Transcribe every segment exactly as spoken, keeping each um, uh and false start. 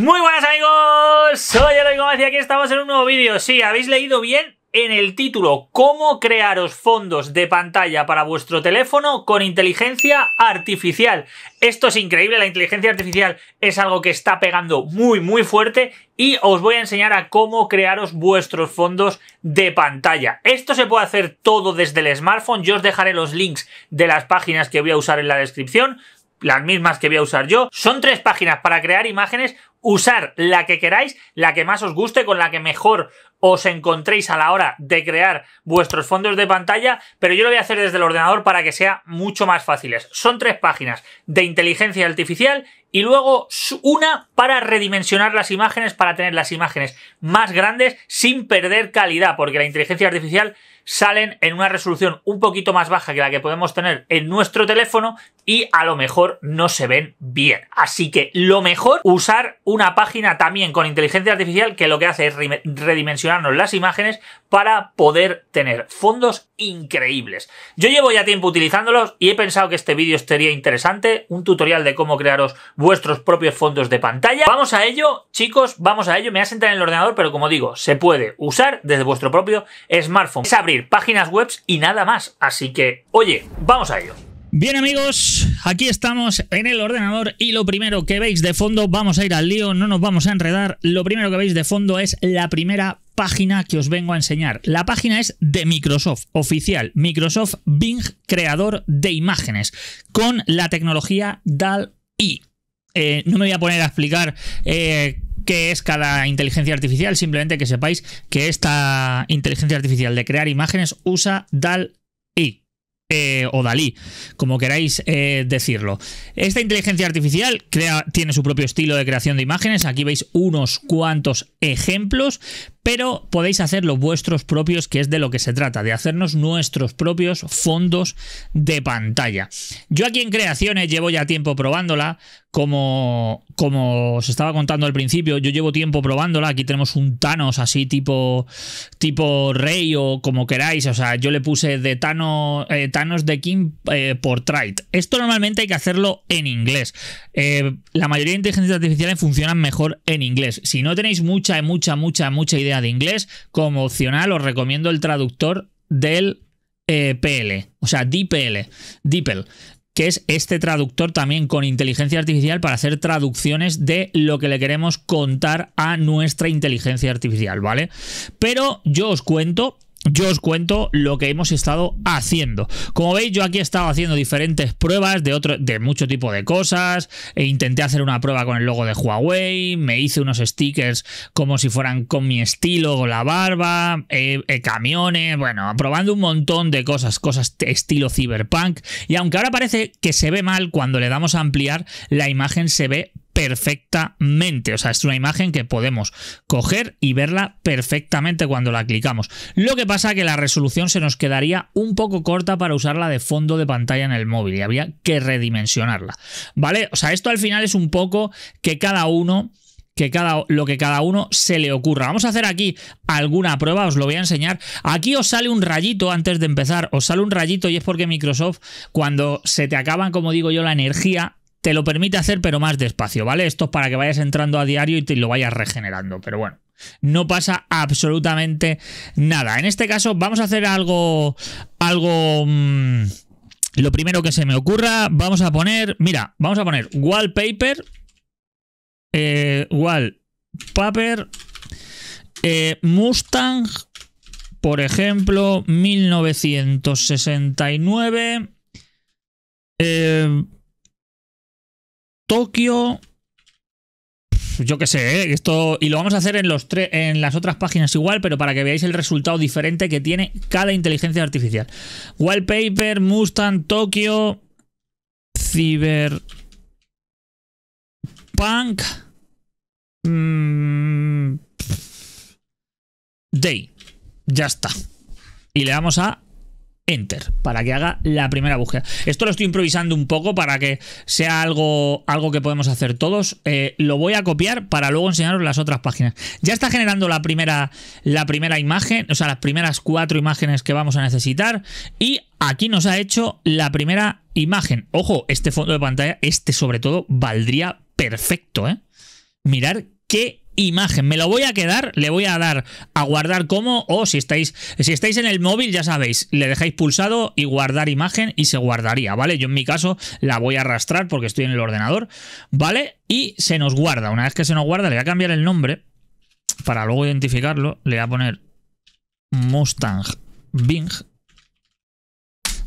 Muy buenas amigos, soy Eloy Gómez y aquí estamos en un nuevo vídeo. Sí, habéis leído bien en el título, cómo crearos fondos de pantalla para vuestro teléfono con inteligencia artificial. Esto es increíble, la inteligencia artificial es algo que está pegando muy muy fuerte y os voy a enseñar a cómo crearos vuestros fondos de pantalla. Esto se puede hacer todo desde el smartphone, yo os dejaré los links de las páginas que voy a usar en la descripción, las mismas que voy a usar yo. Son tres páginas para crear imágenes, usar la que queráis, la que más os guste, con la que mejor os encontréis a la hora de crear vuestros fondos de pantalla, pero yo lo voy a hacer desde el ordenador para que sea mucho más fácil. Son tres páginas de inteligencia artificial y luego una para redimensionar las imágenes, para tener las imágenes más grandes sin perder calidad, porque la inteligencia artificial salen en una resolución un poquito más baja que la que podemos tener en nuestro teléfono y a lo mejor no se ven bien. Así que lo mejor, usar una página también con inteligencia artificial que lo que hace es redimensionarnos las imágenes para poder tener fondos increíbles. Yo llevo ya tiempo utilizándolos y he pensado que este vídeo sería interesante, un tutorial de cómo crearos vuestros propios fondos de pantalla. Vamos a ello, chicos, vamos a ello. Me voy a sentar en el ordenador, pero como digo, se puede usar desde vuestro propio smartphone. Es abrir páginas web y nada más. Así que, oye, vamos a ello. Bien amigos, aquí estamos en el ordenador y lo primero que veis de fondo, vamos a ir al lío, no nos vamos a enredar, lo primero que veis de fondo es la primera página que os vengo a enseñar. La página es de Microsoft, oficial, Microsoft Bing, creador de imágenes, con la tecnología D A L L-E. Eh, no me voy a poner a explicar eh, qué es cada inteligencia artificial, simplemente que sepáis que esta inteligencia artificial de crear imágenes usa D A L L-E. Eh, o DALL-E, como queráis eh, decirlo. Esta inteligencia artificial crea, tiene su propio estilo de creación de imágenes. Aquí veis unos cuantos ejemplos, pero podéis hacer los vuestros propios, que es de lo que se trata, de hacernos nuestros propios fondos de pantalla. Yo aquí en creaciones llevo ya tiempo probándola, como, como os estaba contando al principio, yo llevo tiempo probándola. Aquí tenemos un Thanos así tipo, tipo rey o como queráis, o sea, yo le puse de Thanos... Eh, Thanos de King eh, Portrait. Esto normalmente hay que hacerlo en inglés. Eh, la mayoría de inteligencias artificiales funcionan mejor en inglés. Si no tenéis mucha, mucha, mucha, mucha idea de inglés, como opcional os recomiendo el traductor del eh, P L, o sea, DeepL, DeepL, que es este traductor también con inteligencia artificial para hacer traducciones de lo que le queremos contar a nuestra inteligencia artificial, ¿vale? Pero yo os cuento... Yo os cuento lo que hemos estado haciendo. Como veis, yo aquí he estado haciendo diferentes pruebas de otro, de mucho tipo de cosas. E intenté hacer una prueba con el logo de Huawei. Me hice unos stickers como si fueran con mi estilo, con la barba, eh, eh, camiones. Bueno, probando un montón de cosas, cosas estilo cyberpunk. Y aunque ahora parece que se ve mal, cuando le damos a ampliar, la imagen se ve perfectamente, o sea, es una imagen que podemos coger y verla perfectamente cuando la clicamos. Lo que pasa que la resolución se nos quedaría un poco corta para usarla de fondo de pantalla en el móvil y habría que redimensionarla, ¿vale? O sea, esto al final es un poco que cada uno... Que cada, lo que cada uno se le ocurra. Vamos a hacer aquí alguna prueba, os lo voy a enseñar. Aquí os sale un rayito antes de empezar, os sale un rayito y es porque Microsoft, cuando se te acaban, como digo yo, la energía, te lo permite hacer pero más despacio, ¿vale? Esto es para que vayas entrando a diario y te lo vayas regenerando, pero bueno, no pasa absolutamente nada. En este caso vamos a hacer algo, algo... Mmm, lo primero que se me ocurra, vamos a poner, mira, vamos a poner wallpaper, eh, wallpaper, eh, Mustang, por ejemplo, mil novecientos sesenta y nueve, eh... Tokio, yo qué sé, ¿eh? Esto, y lo vamos a hacer en, los tre en las otras páginas igual, pero para que veáis el resultado diferente que tiene cada inteligencia artificial. Wallpaper, Mustang, Tokio, Cyberpunk, mmm, Day, ya está. Y le damos a Enter, para que haga la primera búsqueda. Esto lo estoy improvisando un poco para que sea algo, algo que podemos hacer todos. Eh, lo voy a copiar para luego enseñaros las otras páginas. Ya está generando la primera, la primera imagen, o sea, las primeras cuatro imágenes que vamos a necesitar. Y aquí nos ha hecho la primera imagen. Ojo, este fondo de pantalla, este sobre todo, valdría perfecto, ¿eh? Mirad qué imagen. Me lo voy a quedar, le voy a dar a guardar como, o si estáis si estáis en el móvil, ya sabéis, le dejáis pulsado y guardar imagen y se guardaría, ¿vale? Yo en mi caso la voy a arrastrar porque estoy en el ordenador, ¿vale? Y se nos guarda. Una vez que se nos guarda, le voy a cambiar el nombre para luego identificarlo. Le voy a poner Mustang Bing,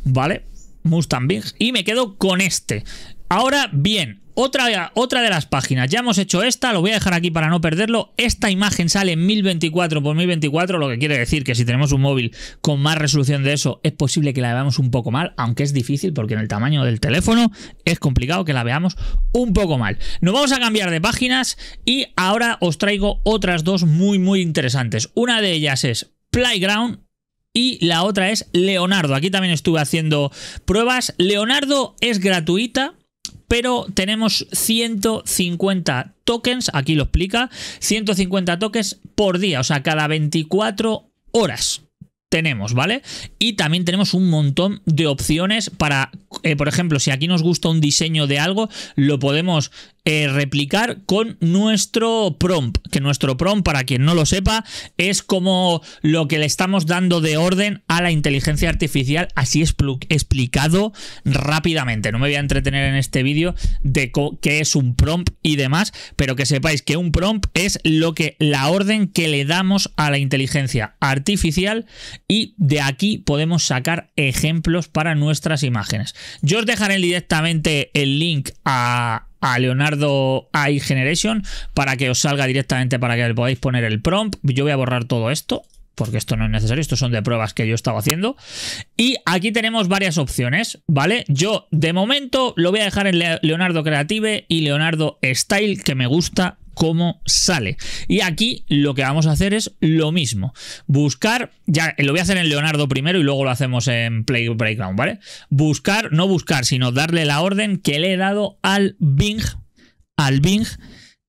¿vale? Mustang Bing, y me quedo con este. Ahora bien, Otra, otra de las páginas, ya hemos hecho esta, lo voy a dejar aquí para no perderlo. Esta imagen sale en mil veinticuatro por mil veinticuatro, lo que quiere decir que si tenemos un móvil con más resolución de eso, es posible que la veamos un poco mal, aunque es difícil porque en el tamaño del teléfono es complicado que la veamos un poco mal. Nos vamos a cambiar de páginas y ahora os traigo otras dos muy muy interesantes. Una de ellas es Playground y la otra es Leonardo. Aquí también estuve haciendo pruebas. Leonardo es gratuita, pero tenemos ciento cincuenta tokens, aquí lo explica, ciento cincuenta tokens por día, o sea, cada veinticuatro horas tenemos, ¿vale? Y también tenemos un montón de opciones para, eh, por ejemplo, si aquí nos gusta un diseño de algo, lo podemos eh, replicar con nuestro prompt, que nuestro prompt, para quien no lo sepa, es como lo que le estamos dando de orden a la inteligencia artificial, así es explicado rápidamente. No me voy a entretener en este vídeo de qué es un prompt y demás, pero que sepáis que un prompt es lo que, la orden que le damos a la inteligencia artificial, y de aquí podemos sacar ejemplos para nuestras imágenes. Yo os dejaré directamente el link a, a Leonardo A I Generation para que os salga directamente, para que le podáis poner el prompt. Yo voy a borrar todo esto porque esto no es necesario, estos son de pruebas que yo estaba haciendo. Y aquí tenemos varias opciones, ¿vale? Yo de momento lo voy a dejar en Leonardo Creative y Leonardo Style, que me gusta cómo sale. Y aquí lo que vamos a hacer es lo mismo, buscar, ya lo voy a hacer en Leonardo primero y luego lo hacemos en Playground, ¿vale? Buscar, no buscar, sino darle la orden que le he dado al Bing, al Bing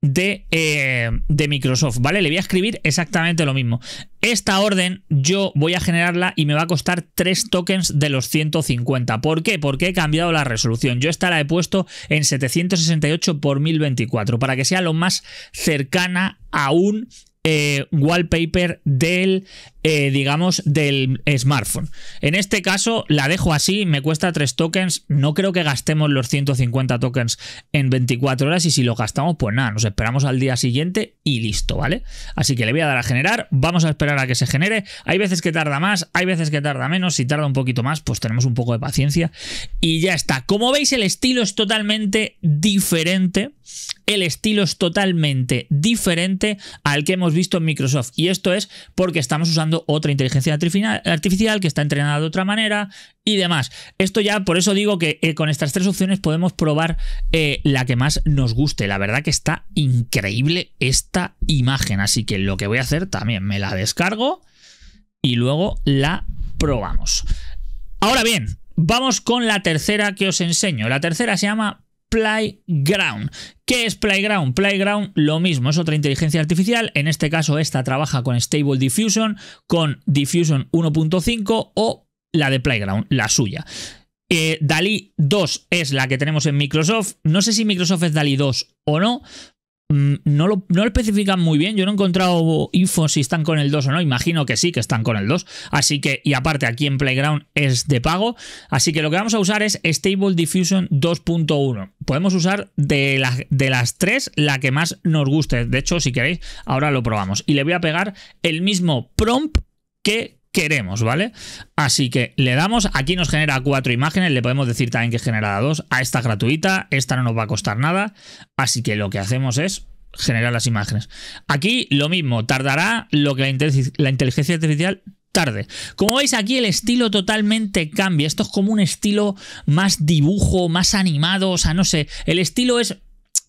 de, eh, de Microsoft, ¿vale? Le voy a escribir exactamente lo mismo. Esta orden yo voy a generarla y me va a costar tres tokens de los ciento cincuenta. ¿Por qué? Porque he cambiado la resolución. Yo esta la he puesto en setecientos sesenta y ocho por mil veinticuatro para que sea lo más cercana a un eh, wallpaper del, eh, digamos, del smartphone. En este caso la dejo así, me cuesta tres tokens. No creo que gastemos los ciento cincuenta tokens en veinticuatro horas, y si lo gastamos, pues nada, nos esperamos al día siguiente y listo, ¿vale? Así que le voy a dar a generar, vamos a esperar a que se genere. Hay veces que tarda más, hay veces que tarda menos. Si tarda un poquito más, pues tenemos un poco de paciencia y ya está. Como veis, el estilo es totalmente diferente. El estilo es totalmente diferente al que hemos visto en Microsoft, y esto es porque estamos usando otra inteligencia artificial que está entrenada de otra manera y demás. Esto ya, por eso digo que eh, con estas tres opciones podemos probar eh, la que más nos guste. La verdad que está increíble esta imagen, así que lo que voy a hacer también, me la descargo y luego la probamos. Ahora bien, vamos con la tercera que os enseño. La tercera se llama Playground. ¿Qué es Playground? Playground, lo mismo, es otra inteligencia artificial. En este caso esta trabaja con Stable Diffusion, con Diffusion uno punto cinco o la de Playground, la suya. Eh, DALL-E dos es la que tenemos en Microsoft. No sé si Microsoft es DALL-E dos o no. No lo, no lo especifican muy bien. Yo no he encontrado info si están con el dos o no. Imagino que sí, que están con el dos. Así que, y aparte aquí en Playground es de pago. Así que lo que vamos a usar es Stable Diffusion dos punto uno. Podemos usar de, la, de las tres la que más nos guste. De hecho, si queréis, ahora lo probamos. Y le voy a pegar el mismo prompt que queremos, ¿vale? Así que le damos, aquí nos genera cuatro imágenes, le podemos decir también que generará dos. A esta es gratuita, esta no nos va a costar nada, así que lo que hacemos es generar las imágenes. Aquí lo mismo, tardará lo que la, intel- la inteligencia artificial tarde. Como veis, aquí el estilo totalmente cambia. Esto es como un estilo más dibujo, más animado, o sea, no sé, el estilo es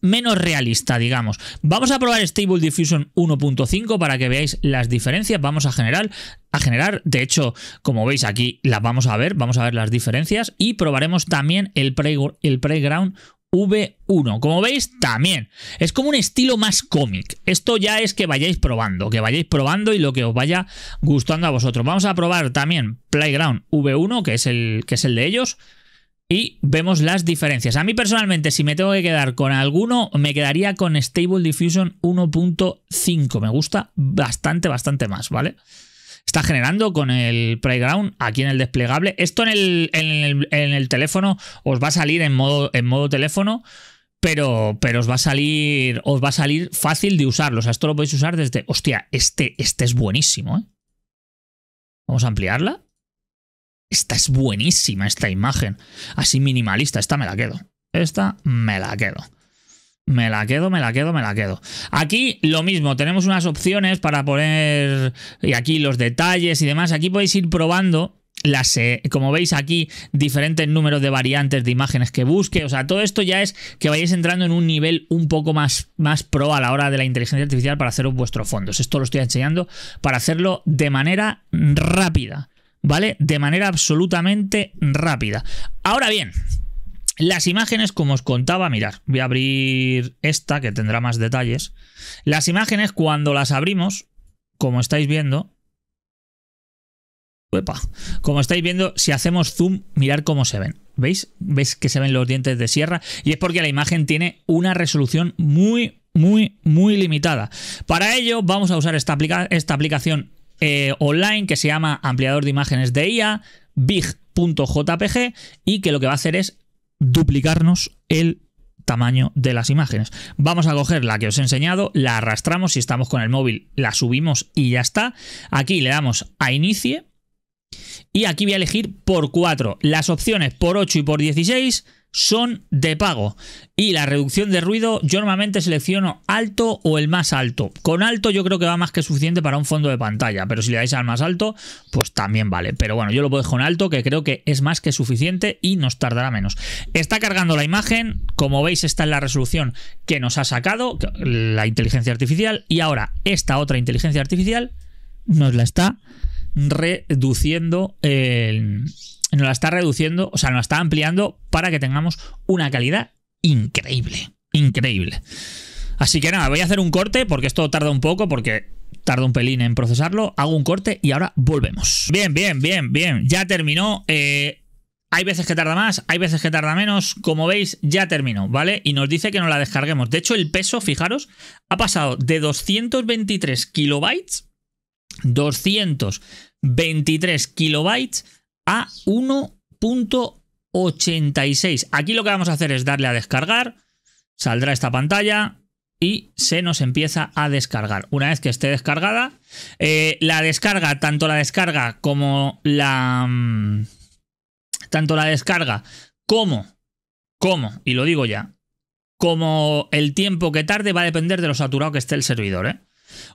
menos realista, digamos. Vamos a probar Stable Diffusion uno punto cinco para que veáis las diferencias. Vamos a generar, a generar, de hecho, como veis aquí, las vamos a ver, vamos a ver las diferencias, y probaremos también el, play, el Playground uve uno. Como veis, también es como un estilo más cómic. Esto ya es que vayáis probando, que vayáis probando y lo que os vaya gustando a vosotros. Vamos a probar también Playground uve uno, que es el, que es el de ellos. y vemos las diferencias. A mí personalmente, si me tengo que quedar con alguno, me quedaría con Stable Diffusion uno punto cinco. Me gusta bastante, bastante más, ¿vale? Está generando con el Playground aquí en el desplegable. Esto en el, en el, en el teléfono os va a salir en modo, en modo teléfono, pero, pero os va a salir, os va a salir fácil de usarlo. O sea, esto lo podéis usar desde... Hostia, este, este es buenísimo, ¿eh? Vamos a ampliarla. Esta es buenísima, esta imagen. Así minimalista, esta me la quedo. Esta me la quedo. Me la quedo, me la quedo, me la quedo. Aquí lo mismo, tenemos unas opciones para poner... Y aquí los detalles y demás. Aquí podéis ir probando, las, eh, como veis aquí, diferentes números de variantes de imágenes que busque. O sea, todo esto ya es que vayáis entrando en un nivel un poco más, más pro a la hora de la inteligencia artificial para haceros vuestros fondos. Esto lo estoy enseñando para hacerlo de manera rápida, ¿vale? De manera absolutamente rápida. Ahora bien... Las imágenes, como os contaba, mirad, voy a abrir esta que tendrá más detalles. Las imágenes, cuando las abrimos, como estáis viendo, uepa, como estáis viendo, si hacemos zoom, mirad cómo se ven. ¿Veis? ¿Veis que se ven los dientes de sierra? Y es porque la imagen tiene una resolución muy, muy, muy limitada. Para ello, vamos a usar esta, aplica- esta aplicación eh, online que se llama Ampliador de Imágenes de I A, big punto jpg, y que lo que va a hacer es duplicarnos el tamaño de las imágenes. Vamos a coger la que os he enseñado, la arrastramos, si estamos con el móvil la subimos y ya está. Aquí le damos a inicie y aquí voy a elegir por cuatro. Las opciones por ocho y por dieciséis son de pago y la reducción de ruido yo normalmente selecciono alto o el más alto. Con alto yo creo que va más que suficiente para un fondo de pantalla, pero si le dais al más alto pues también vale, pero bueno, yo lo dejo en alto, que creo que es más que suficiente y nos tardará menos. Está cargando la imagen, como veis esta es la resolución que nos ha sacado la inteligencia artificial y ahora esta otra inteligencia artificial nos la está reduciendo el... Nos la está reduciendo, o sea, nos la está ampliando para que tengamos una calidad increíble, increíble. Así que nada, voy a hacer un corte porque esto tarda un poco, porque tarda un pelín en procesarlo. Hago un corte y ahora volvemos. Bien, bien, bien, bien, ya terminó. Eh, hay veces que tarda más, hay veces que tarda menos. Como veis, ya terminó, ¿vale? Y nos dice que nos la descarguemos. De hecho, el peso, fijaros, ha pasado de doscientos veintitrés kilobytes, doscientos veintitrés kilobytes, a uno punto ochenta y seis. Aquí lo que vamos a hacer es darle a descargar, saldrá esta pantalla y se nos empieza a descargar. Una vez que esté descargada, eh, la descarga, tanto la descarga como la... Mmm, tanto la descarga como, como, y lo digo ya, como el tiempo que tarde va a depender de lo saturado que esté el servidor, ¿eh?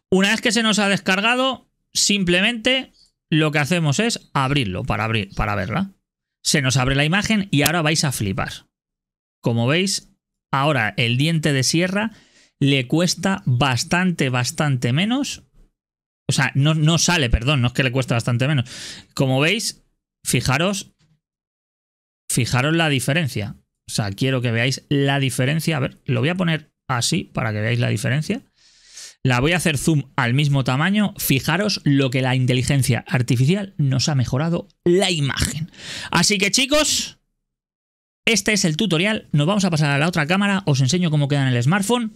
Una vez que se nos ha descargado, simplemente... Lo que hacemos es abrirlo para, abrir, para verla. Se nos abre la imagen y ahora vais a flipar. Como veis, ahora el diente de sierra le cuesta bastante, bastante menos. O sea, no, no sale, perdón, no es que le cuesta bastante menos. Como veis, fijaros, fijaros la diferencia. O sea, quiero que veáis la diferencia. A ver, lo voy a poner así para que veáis la diferencia. La voy a hacer zoom al mismo tamaño. Fijaros lo que la inteligencia artificial nos ha mejorado la imagen. Así que chicos, este es el tutorial. Nos vamos a pasar a la otra cámara. Os enseño cómo queda en el smartphone.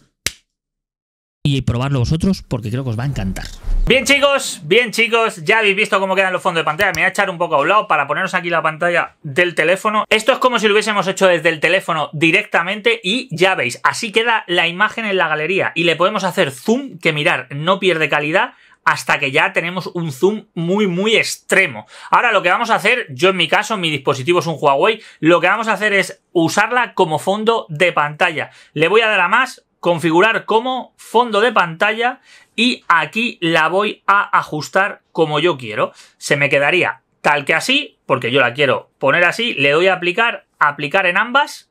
Y probarlo vosotros porque creo que os va a encantar. Bien chicos, bien chicos, ya habéis visto cómo quedan los fondos de pantalla. Me voy a echar un poco a un lado para poneros aquí la pantalla del teléfono. Esto es como si lo hubiésemos hecho desde el teléfono directamente y ya veis, así queda la imagen en la galería y le podemos hacer zoom, que mirar, no pierde calidad hasta que ya tenemos un zoom muy, muy extremo. Ahora lo que vamos a hacer, yo en mi caso, mi dispositivo es un Huawei, lo que vamos a hacer es usarla como fondo de pantalla. Le voy a dar a más, configurar como fondo de pantalla y aquí la voy a ajustar como yo quiero. Se me quedaría tal que así, porque yo la quiero poner así, le doy a aplicar, aplicar en ambas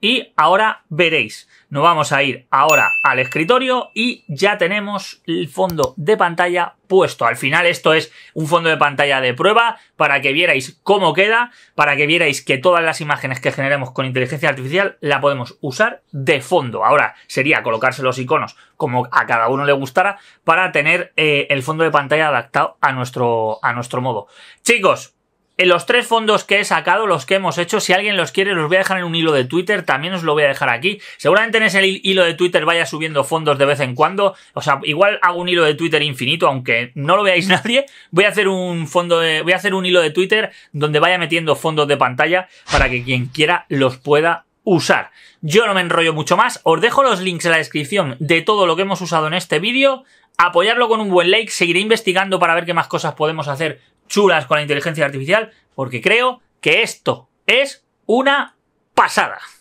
y ahora veréis. Nos vamos a ir ahora al escritorio y ya tenemos el fondo de pantalla puesto. Al final esto es un fondo de pantalla de prueba para que vierais cómo queda, para que vierais que todas las imágenes que generemos con inteligencia artificial la podemos usar de fondo. Ahora sería colocarse los iconos como a cada uno le gustara para tener eh, el fondo de pantalla adaptado a nuestro, a nuestro modo. Chicos, En los tres fondos que he sacado, los que hemos hecho, si alguien los quiere, los voy a dejar en un hilo de Twitter, también os lo voy a dejar aquí. Seguramente en ese hilo de Twitter vaya subiendo fondos de vez en cuando, o sea, igual hago un hilo de Twitter infinito, aunque no lo veáis nadie. Voy a hacer un fondo de, voy a hacer un hilo de Twitter donde vaya metiendo fondos de pantalla para que quien quiera los pueda usar. Yo no me enrollo mucho más, os dejo los links en la descripción de todo lo que hemos usado en este vídeo. Apoyarlo con un buen like, seguiré investigando para ver qué más cosas podemos hacer chulas con la inteligencia artificial, porque creo que esto es una pasada.